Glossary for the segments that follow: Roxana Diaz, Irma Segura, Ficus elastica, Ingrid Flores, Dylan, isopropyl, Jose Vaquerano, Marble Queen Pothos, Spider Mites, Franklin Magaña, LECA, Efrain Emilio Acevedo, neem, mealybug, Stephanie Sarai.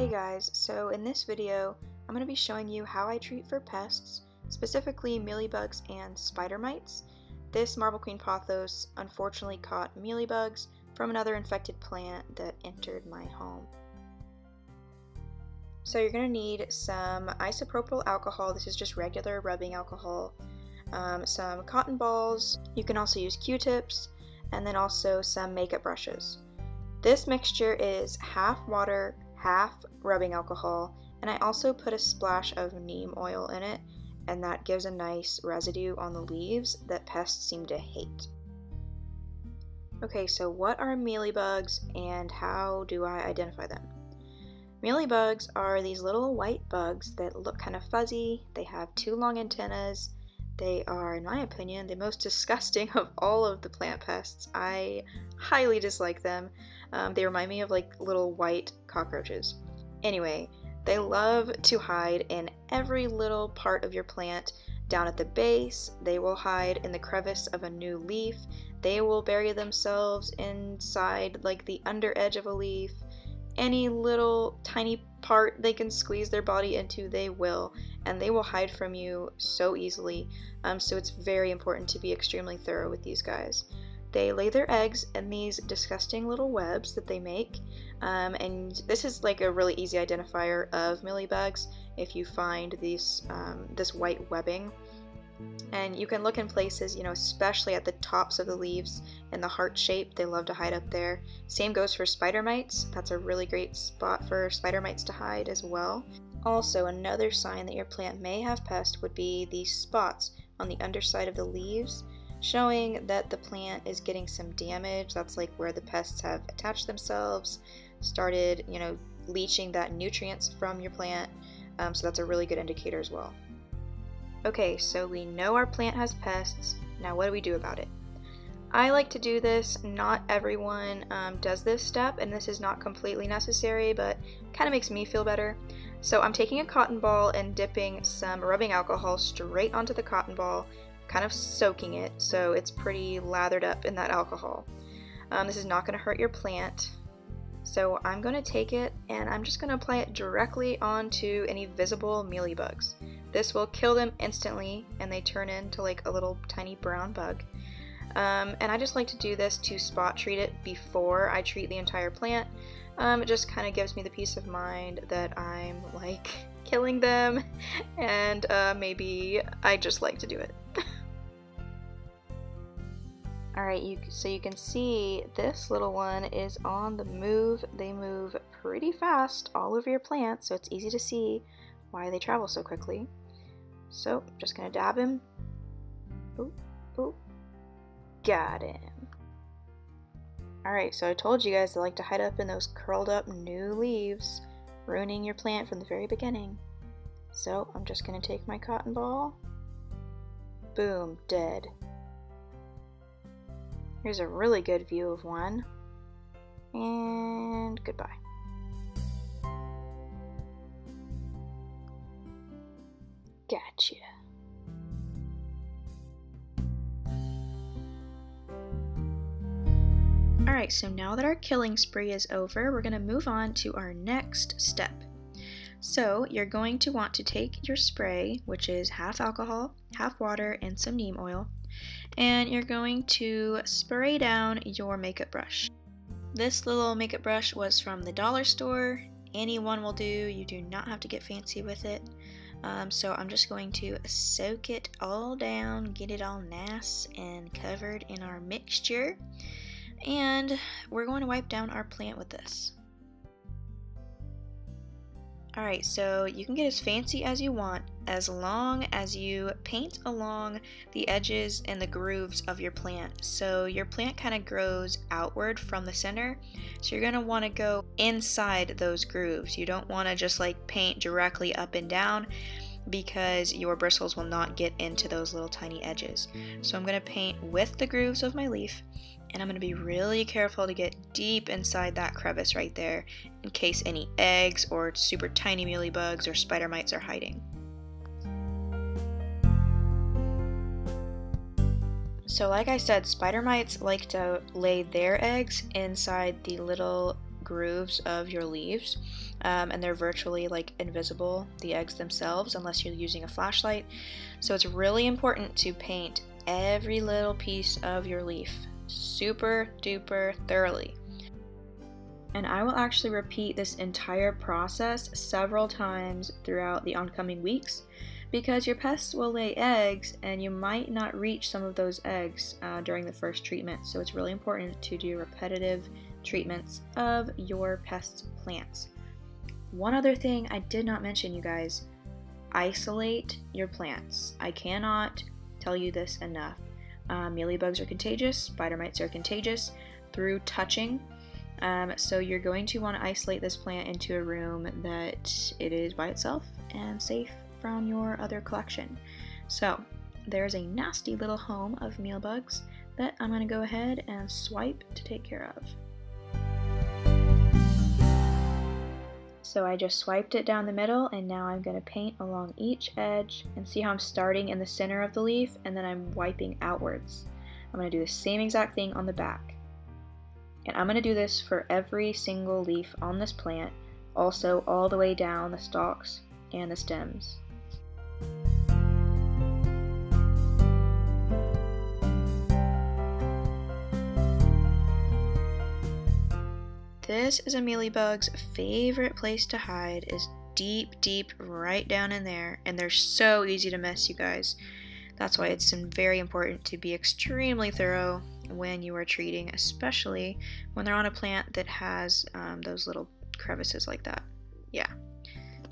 Hey guys, so in this video, I'm going to be showing you how I treat for pests, specifically mealybugs and spider mites. This Marble Queen Pothos unfortunately caught mealybugs from another infected plant that entered my home. So you're going to need some isopropyl alcohol, this is just regular rubbing alcohol, some cotton balls, you can also use Q-tips, and then also some makeup brushes. This mixture is half water, half rubbing alcohol, and I also put a splash of neem oil in it, and that gives a nice residue on the leaves that pests seem to hate. Okay, so what are mealybugs and how do I identify them? Mealybugs are these little white bugs that look kind of fuzzy, they have two long antennas, they are, in my opinion, the most disgusting of all of the plant pests. I highly dislike them. They remind me of like little white cockroaches. Anyway, they love to hide in every little part of your plant. Down at the base, they will hide in the crevice of a new leaf. They will bury themselves inside like the under edge of a leaf. Any little tiny part they can squeeze their body into, they will. And they will hide from you so easily, so it's very important to be extremely thorough with these guys. They lay their eggs in these disgusting little webs that they make, and this is like a really easy identifier of mealybugs if you find these, this white webbing. And you can look in places, you know, especially at the tops of the leaves in the heart shape, they love to hide up there. Same goes for spider mites, that's a really great spot for spider mites to hide as well. Also, another sign that your plant may have pests would be these spots on the underside of the leaves, showing that the plant is getting some damage. That's like where the pests have attached themselves, started, you know, leaching that nutrients from your plant, so that's a really good indicator as well. Okay, so we know our plant has pests, now what do we do about it? I like to do this, not everyone does this step, and this is not completely necessary, but kind of makes me feel better. So I'm taking a cotton ball and dipping some rubbing alcohol straight onto the cotton ball, kind of soaking it so it's pretty lathered up in that alcohol. This is not going to hurt your plant, so I'm going to take it and I'm just going to apply it directly onto any visible mealybugs. This will kill them instantly and they turn into like a little tiny brown bug. And I just like to do this to spot treat it before I treat the entire plant. It just kind of gives me the peace of mind that I'm like killing them, and maybe I just like to do it. Alright, so you can see this little one is on the move. They move pretty fast all over your plant, so it's easy to see why they travel so quickly. So, just gonna dab him. Oop, oop. Got him. Alright, so I told you guys they like to hide up in those curled up new leaves, ruining your plant from the very beginning. So I'm just going to take my cotton ball. Boom, dead. Here's a really good view of one. And goodbye. Gotcha. Alright, so now that our killing spree is over, we're going to move on to our next step. So you're going to want to take your spray, which is half alcohol, half water, and some neem oil, and you're going to spray down your makeup brush. This little makeup brush was from the dollar store. Any one will do, you do not have to get fancy with it. So I'm just going to soak it all down, get it all nice and covered in our mixture. And we're going to wipe down our plant with this. Alright, so you can get as fancy as you want as long as you paint along the edges and the grooves of your plant. So your plant kind of grows outward from the center, so you're going to want to go inside those grooves. You don't want to just like paint directly up and down, because your bristles will not get into those little tiny edges. So I'm going to paint with the grooves of my leaf, and I'm going to be really careful to get deep inside that crevice right there in case any eggs or super tiny mealybugs or spider mites are hiding. So like I said, spider mites like to lay their eggs inside the little grooves of your leaves, and they're virtually like invisible, the eggs themselves, unless you're using a flashlight. So it's really important to paint every little piece of your leaf super duper thoroughly. And I will actually repeat this entire process several times throughout the oncoming weeks, because your pests will lay eggs and you might not reach some of those eggs during the first treatment. So it's really important to do repetitive treatments of your pest plants. One other thing I did not mention, you guys, isolate your plants. I cannot tell you this enough. Mealybugs are contagious, spider mites are contagious through touching. So you're going to want to isolate this plant into a room that it is by itself and safe from your other collection. So there's a nasty little home of mealybugs that I'm going to go ahead and swipe to take care of. So I just swiped it down the middle, and now I'm going to paint along each edge, and see how I'm starting in the center of the leaf and then I'm wiping outwards. I'm going to do the same exact thing on the back. And I'm going to do this for every single leaf on this plant, also all the way down the stalks and the stems. This is a mealybug's favorite place to hide, is deep, deep right down in there, and they're so easy to miss, you guys. That's why it's very important to be extremely thorough when you are treating, especially when they're on a plant that has those little crevices like that. Yeah,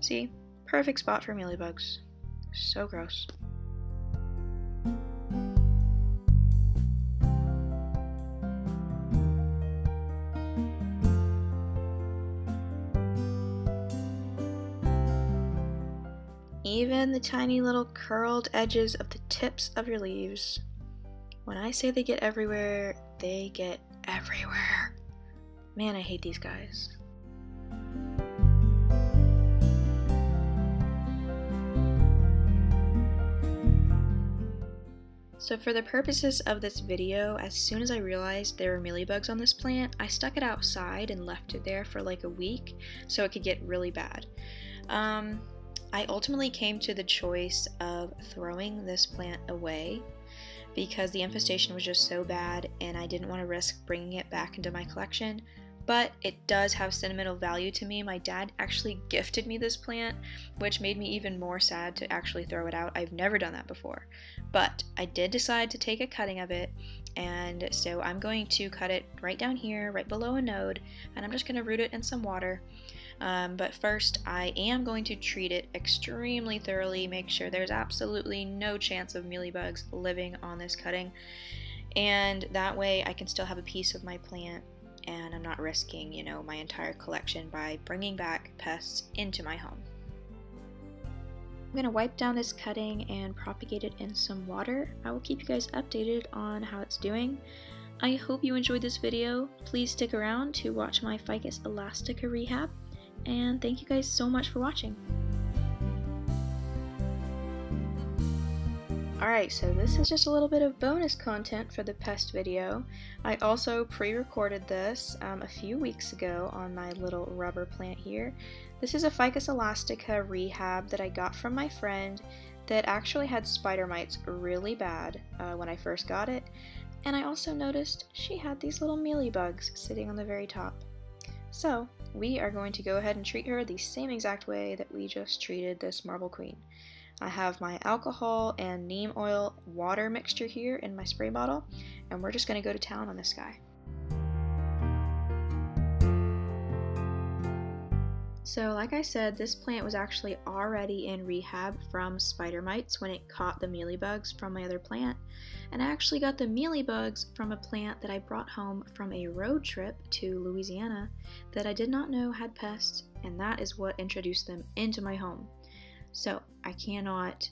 see? Perfect spot for mealybugs. So gross. Even the tiny little curled edges of the tips of your leaves. When I say they get everywhere, they get everywhere. Man, I hate these guys. So for the purposes of this video, as soon as I realized there were mealybugs on this plant, I stuck it outside and left it there for like a week so it could get really bad. I ultimately came to the choice of throwing this plant away, because the infestation was just so bad and I didn't want to risk bringing it back into my collection. But it does have sentimental value to me. My dad actually gifted me this plant, which made me even more sad to actually throw it out. I've never done that before. But I did decide to take a cutting of it, and so I'm going to cut it right down here, right below a node, and I'm just going to root it in some water. But first, I am going to treat it extremely thoroughly, make sure there's absolutely no chance of mealybugs living on this cutting, and that way I can still have a piece of my plant and I'm not risking, you know, my entire collection by bringing back pests into my home. I'm going to wipe down this cutting and propagate it in some water. I will keep you guys updated on how it's doing. I hope you enjoyed this video. Please stick around to watch my Ficus elastica rehab. And thank you guys so much for watching. Alright, so this is just a little bit of bonus content for the pest video. I also pre-recorded this a few weeks ago on my little rubber plant here. This is a Ficus elastica rehab that I got from my friend that actually had spider mites really bad when I first got it. And I also noticed she had these little mealybugs sitting on the very top. So we are going to go ahead and treat her the same exact way that we just treated this Marble Queen. I have my alcohol and neem oil water mixture here in my spray bottle, and we're just going to go to town on this guy. So like I said, this plant was actually already in rehab from spider mites when it caught the mealybugs from my other plant, and I actually got the mealybugs from a plant that I brought home from a road trip to Louisiana that I did not know had pests, and that is what introduced them into my home. So I cannot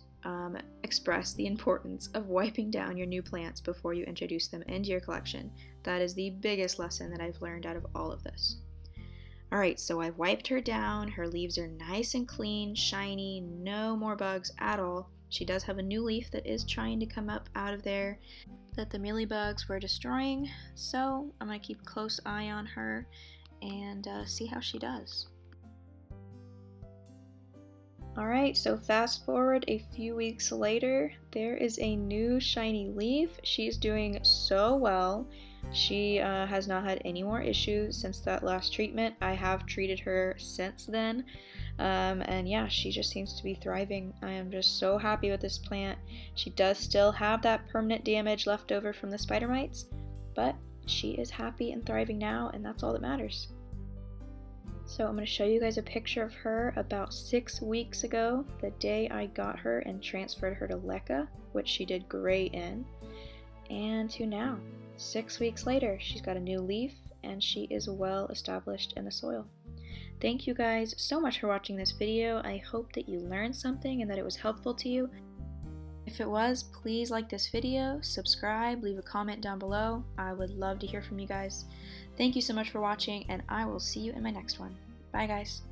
express the importance of wiping down your new plants before you introduce them into your collection. That is the biggest lesson that I've learned out of all of this. Alright, so I've wiped her down. Her leaves are nice and clean, shiny, no more bugs at all. She does have a new leaf that is trying to come up out of there that the mealybugs were destroying. So I'm going to keep a close eye on her and see how she does. Alright, so fast forward a few weeks later, there is a new shiny leaf. She's doing so well. She has not had any more issues since that last treatment. I have treated her since then, and yeah, she just seems to be thriving. I am just so happy with this plant. She does still have that permanent damage left over from the spider mites, but she is happy and thriving now, and that's all that matters. So I'm going to show you guys a picture of her about 6 weeks ago, the day I got her and transferred her to LECA, which she did great in, and to now. 6 weeks later, she's got a new leaf and she is well established in the soil. Thank you guys so much for watching this video. I hope that you learned something and that it was helpful to you. If it was, please like this video, subscribe, leave a comment down below. I would love to hear from you guys. Thank you so much for watching, and I will see you in my next one. Bye guys.